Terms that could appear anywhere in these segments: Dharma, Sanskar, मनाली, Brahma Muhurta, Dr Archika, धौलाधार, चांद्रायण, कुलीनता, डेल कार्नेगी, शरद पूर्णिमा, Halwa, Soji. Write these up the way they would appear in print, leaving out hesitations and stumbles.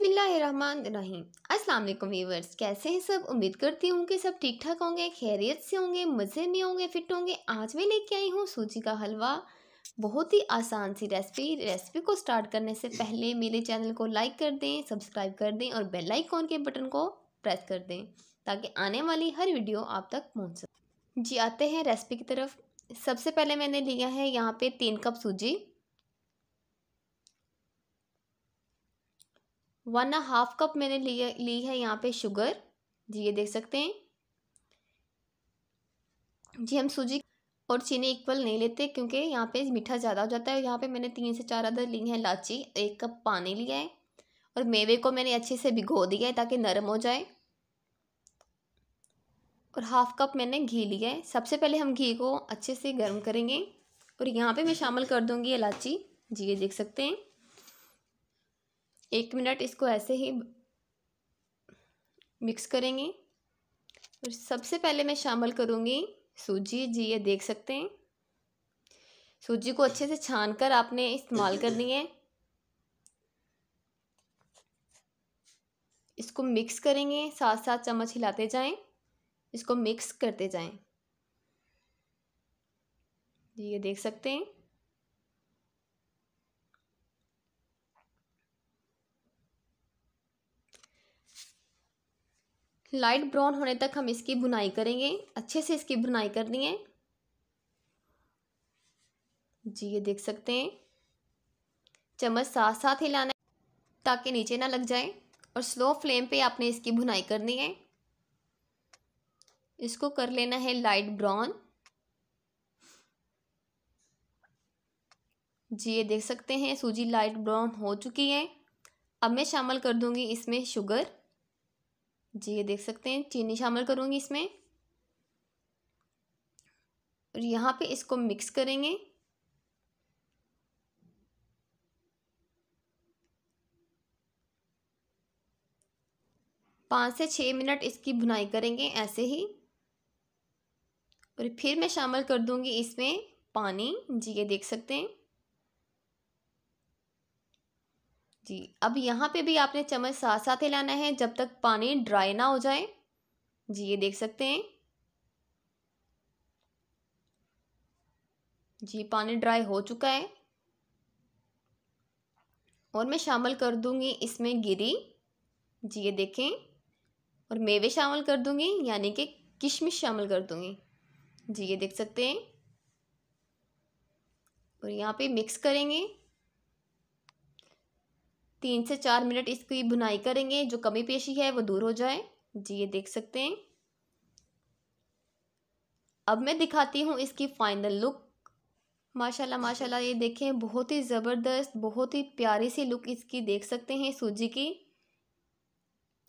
बिस्मिल्लाहिर्रहमानिर्रहीम। अस्सलाम वालेकुम व्यूअर्स, कैसे हैं सब? उम्मीद करती हूँ कि सब ठीक ठाक होंगे, खैरियत से होंगे, मज़े में होंगे, फिट होंगे। आज मैं लेके आई हूँ सूजी का हलवा, बहुत ही आसान सी रेसिपी को स्टार्ट करने से पहले मेरे चैनल को लाइक कर दें, सब्सक्राइब कर दें और बेल आइकॉन के बटन को प्रेस कर दें ताकि आने वाली हर वीडियो आप तक पहुँच सके। जी आते हैं रेसिपी की तरफ। सबसे पहले मैंने लिया है यहाँ पर 3 कप सूजी, 1.5 कप मैंने ली है यहाँ पे शुगर। जी ये देख सकते हैं। जी हम सूजी और चीनी इक्वल नहीं लेते क्योंकि यहाँ पे मीठा ज़्यादा हो जाता है। यहाँ पे मैंने 3 से 4 अदर ली हैं इलायची, 1 कप पानी लिया है और मेवे को मैंने अच्छे से भिगो दिया है ताकि नरम हो जाए, और 1/2 कप मैंने घी लिया है। सबसे पहले हम घी को अच्छे से गर्म करेंगे और यहाँ पर मैं शामिल कर दूँगी इलायची। जी ये देख सकते हैं। 1 मिनट इसको ऐसे ही मिक्स करेंगे और सबसे पहले मैं शामिल करूँगी सूजी। जी ये देख सकते हैं। सूजी को अच्छे से छानकर आपने इस्तेमाल करनी है। इसको मिक्स करेंगे, साथ साथ चम्मच हिलाते जाएं, इसको मिक्स करते जाएं। जी ये देख सकते हैं। लाइट ब्राउन होने तक हम इसकी भुनाई करेंगे, अच्छे से इसकी भुनाई करनी है। जी ये देख सकते हैं। चम्मच साथ साथ हिलाना ताकि नीचे ना लग जाए, और स्लो फ्लेम पे आपने इसकी भुनाई करनी है। इसको कर लेना है लाइट ब्राउन। जी ये देख सकते हैं, सूजी लाइट ब्राउन हो चुकी है। अब मैं शामिल कर दूंगी इसमें शुगर। जी ये देख सकते हैं, चीनी शामिल करूँगी इसमें और यहाँ पे इसको मिक्स करेंगे। पाँच से 6 मिनट इसकी भुनाई करेंगे ऐसे ही, और फिर मैं शामिल कर दूँगी इसमें पानी। जी ये देख सकते हैं। जी अब यहाँ पे भी आपने चम्मच साथ साथ हिलाना है जब तक पानी ड्राई ना हो जाए। जी ये देख सकते हैं। जी पानी ड्राई हो चुका है और मैं शामिल कर दूंगी इसमें गिरी। जी ये देखें, और मेवे शामिल कर दूंगी, यानी कि किशमिश शामिल कर दूंगी। जी ये देख सकते हैं, और यहाँ पे मिक्स करेंगे। 3 से 4 मिनट इसकी भुनाई करेंगे, जो कमी पेशी है वो दूर हो जाए। जी ये देख सकते हैं। अब मैं दिखाती हूँ इसकी फाइनल लुक। माशाल्लाह माशाल्लाह, ये देखें, बहुत ही ज़बरदस्त, बहुत ही प्यारी सी लुक इसकी देख सकते हैं सूजी की।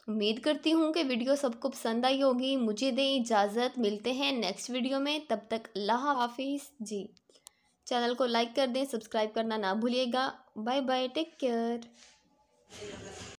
उम्मीद करती हूँ कि वीडियो सबको पसंद आई होगी। मुझे दें इजाज़त, मिलते हैं नेक्स्ट वीडियो में, तब तक अल्लाह हाफिज़। जी चैनल को लाइक कर दें, सब्सक्राइब करना ना भूलिएगा। Bye bye, take care.